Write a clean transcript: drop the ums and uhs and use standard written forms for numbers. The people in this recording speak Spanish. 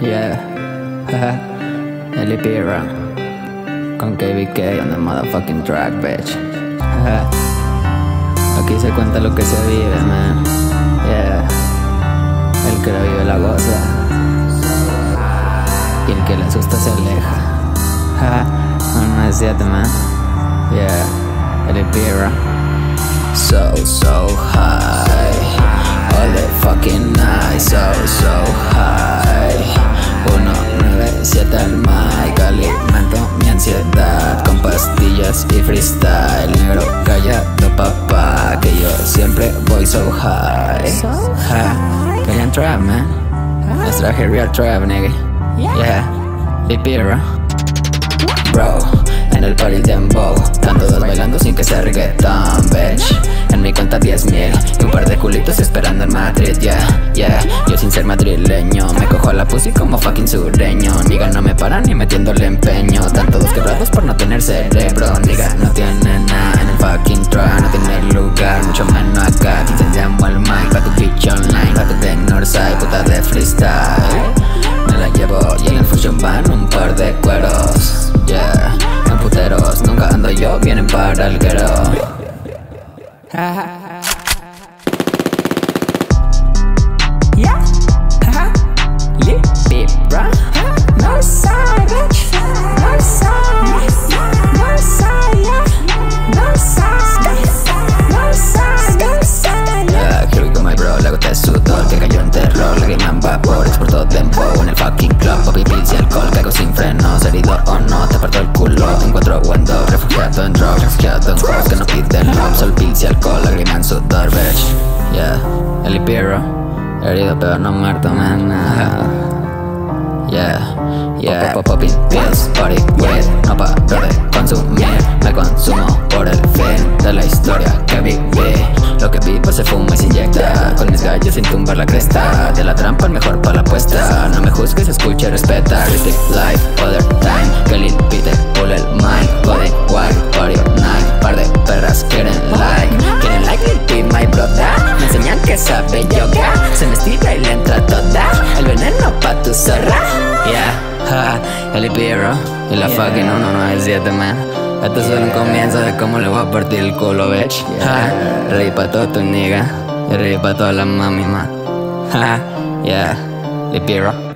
Yeah, L.E.P. run con KBK on the motherfucking track, bitch. Aquí se cuenta lo que se vive, man. Yeah, el que lo vive la goza y el que le asusta se aleja. 1-9-7, man. Yeah, L.E.P. run. So high, all the fucking night. So high. 1-9-7 al mic, alimento mi ansiedad con pastillas y freestyle. Negro callado, papá, que yo siempre voy so high. Real trap, man. Les traje real trap, nigga. Yeah, L.E.P. Bro, en el party dembow, están todos bailando sin que sea reggaeton, bitch. En mi cuenta 10,000 y un par de culitos esperando en Madrid, yeah. Yo sin ser madrileño me cojo a la pussy como fucking sureño. Niga, no me paran ni metiéndole empeño. Están todos quebrados por no tener cerebro. Niga, no tiene nada en el fucking track. No tiene lugar, mucho menos acá. Quien te llamo al mic, pa' tu bitch online. Pa' tu de Northside, puta de freestyle. Me la llevo y en el fusion van un par de cueros. Yeah, en puteros nunca ando yo, vienen para el guero. Yeah, L.E.P. bruh. No side, bitch. No side, no side, yeah. No side, no side, no side. Yeah, here we go, my bro. La gota de sudor que cayó en terror, lágrima en vapor, exportó dembow en el fucking club. Papi, pizza y alcohol, caigo sin frenos, herido o no, te parto el culo. En 4 o en 2, refugiado en drogas, refugiado en juegos que no piden love. Sol, pizza y alcohol, lágrima en sudor, bitch. Yeah, L.E.P. herido pero no muerto, man. Yeah, popping pills, party with, no paro de consumir. Me consumo por el fin de la historia que viví. Lo que vivo se fuma y se inyecta, con mis gallos sin tumbar la cresta. De la trampa el mejor para la apuesta. No me juzgues, escucha y respeta. Critic life, other time, que el impide, pull el mic. Body white, party night, par de perras quieren like Lil P, my brother. Me enseñan que sabe yoga, se me estira y le entra toda, el veneno pa' tu zorra. L.E.P. y la fucking 1-9-7, man. Esto es solo un comienzo de cómo le voy a partir el culo, bitch. Reí pa' todo tu nigga y reí pa' toda la mami, man. Yeah, L.E.P.